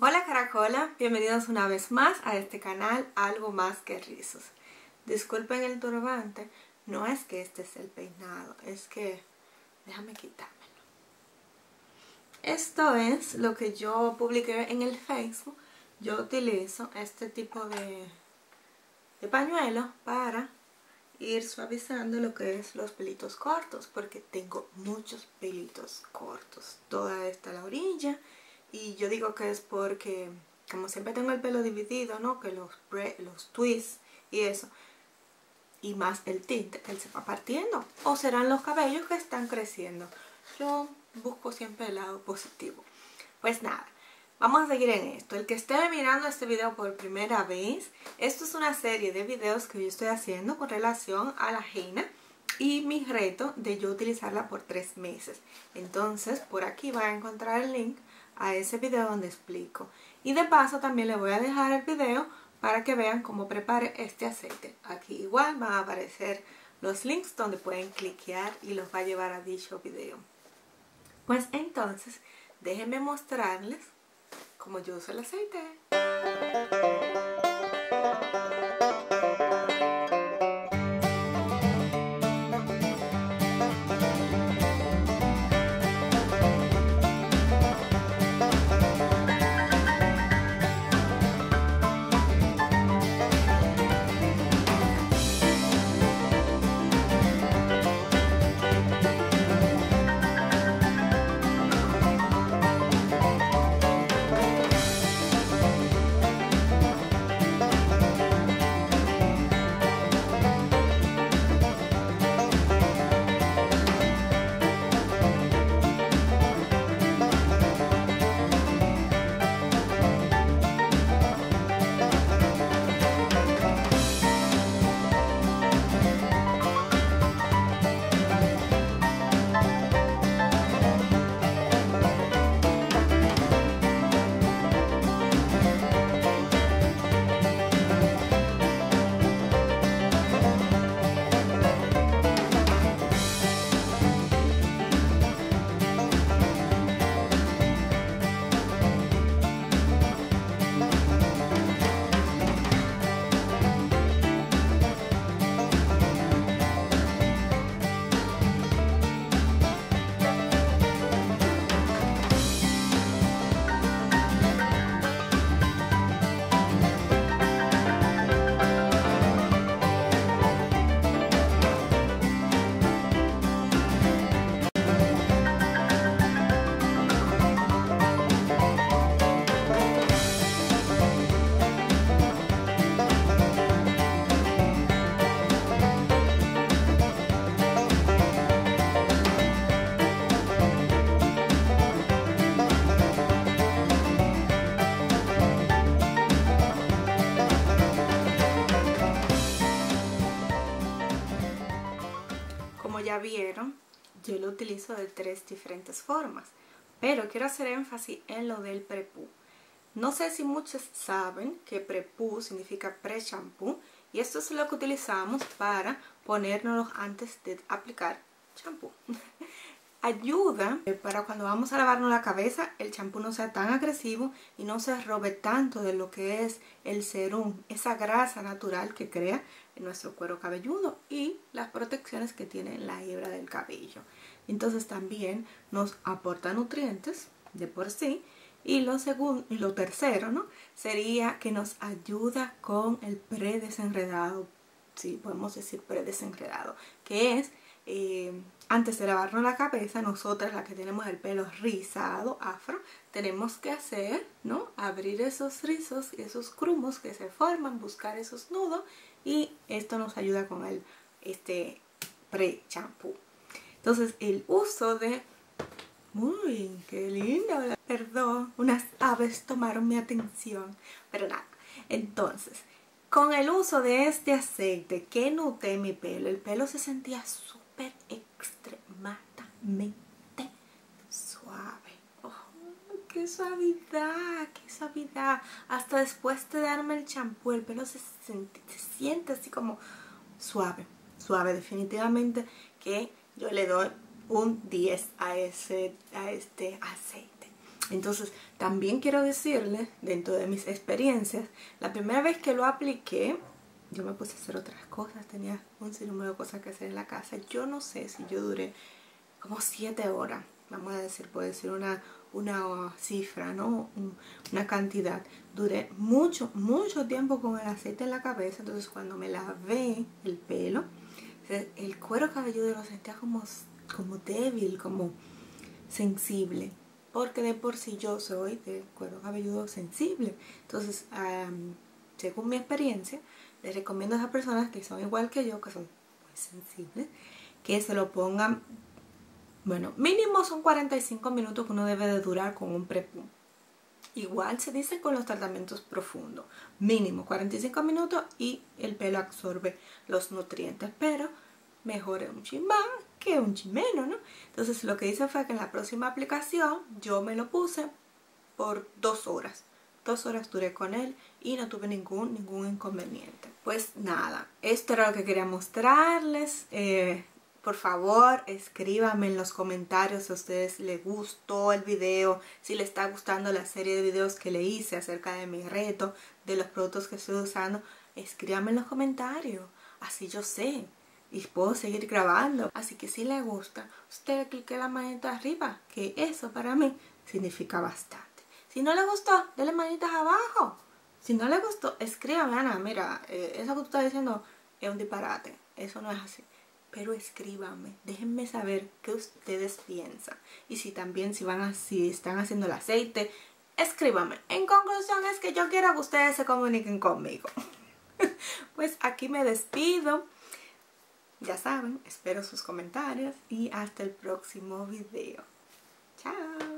Hola Caracola, bienvenidos una vez más a este canal Algo Más Que Rizos. Disculpen el turbante, no es que este es el peinado, es que déjame quitármelo. Esto es lo que yo publiqué en el Facebook. Yo utilizo este tipo de pañuelo para ir suavizando lo que es los pelitos cortos, porque tengo muchos pelitos cortos, toda esta la orilla, y yo digo que es porque como siempre tengo el pelo dividido, ¿no? Que los twists y eso, y más el tinte, él se va partiendo, o serán los cabellos que están creciendo. Yo busco siempre el lado positivo. Pues nada, vamos a seguir en esto. El que esté mirando este video por primera vez, esto es una serie de videos que yo estoy haciendo con relación a la henna y mi reto de yo utilizarla por 3 meses. Entonces, por aquí van a encontrar el link a ese video donde explico. Y de paso también les voy a dejar el video para que vean cómo prepare este aceite. Aquí igual van a aparecer los links donde pueden cliquear y los va a llevar a dicho video. Pues entonces, déjenme mostrarles como yo uso el aceite. Ya vieron, yo lo utilizo de 3 diferentes formas, pero quiero hacer énfasis en lo del pre-poo. No sé si muchos saben que pre-poo significa pre-shampoo, y esto es lo que utilizamos para ponernos antes de aplicar shampoo. Ayuda para cuando vamos a lavarnos la cabeza, el shampoo no sea tan agresivo y no se robe tanto de lo que es el serum, esa grasa natural que crea nuestro cuero cabelludo y las protecciones que tiene la hebra del cabello. Entonces también nos aporta nutrientes de por sí, y lo tercero, ¿no?, sería que nos ayuda con el predesenredado, si podemos decir predesenredado, que es antes de lavarnos la cabeza, nosotras las que tenemos el pelo rizado, afro, tenemos que hacer, ¿no?, abrir esos rizos, esos grumos que se forman, buscar esos nudos, y esto nos ayuda con el pre-champú. Entonces el uso de... ¡Uy, qué linda! Perdón, unas aves tomaron mi atención, pero nada. Entonces, con el uso de este aceite que noté mi pelo, el pelo se sentía súper extremadamente suave. ¡Oh, qué suavidad! ¡Qué suavidad! Hasta después de darme el champú, el pelo se siente así como suave. Suave, definitivamente que yo le doy un 10 a este aceite. Entonces, también quiero decirles, dentro de mis experiencias, la primera vez que lo apliqué, yo me puse a hacer otras cosas, tenía un sinnúmero de cosas que hacer en la casa. Yo no sé si yo duré como 7 horas, vamos a decir, puedo decir una cifra, ¿no? Una cantidad. Duré mucho tiempo con el aceite en la cabeza, entonces cuando me lavé el pelo, el cuero cabelludo lo sentía como débil, como sensible. Porque de por sí yo soy de cuero cabelludo sensible. Entonces, según mi experiencia, les recomiendo a esas personas que son igual que yo, que son muy sensibles, que se lo pongan, bueno, mínimo son 45 minutos que uno debe de durar con un pre-poo. Igual se dice con los tratamientos profundos, mínimo 45 minutos y el pelo absorbe los nutrientes, pero mejor un chin más que un chin menos, ¿no? Entonces lo que hice fue que en la próxima aplicación yo me lo puse por 2 horas. 2 horas duré con él y no tuve ningún inconveniente. Pues nada, esto era lo que quería mostrarles. Por favor, escríbanme en los comentarios si a ustedes les gustó el video, si les está gustando la serie de videos que le hice acerca de mi reto, de los productos que estoy usando. Escríbanme en los comentarios, así yo sé y puedo seguir grabando. Así que si les gusta, usted clique la manita arriba, que eso para mí significa bastante. Si no le gustó, denle manitas abajo. Si no le gustó, escríbame: Ana, mira, eso que tú estás diciendo es un disparate, eso no es así. Pero escríbanme, déjenme saber qué ustedes piensan. Y si también si están haciendo el aceite, escríbanme. En conclusión, es que yo quiero que ustedes se comuniquen conmigo. Pues aquí me despido. Ya saben, espero sus comentarios y hasta el próximo video. Chao.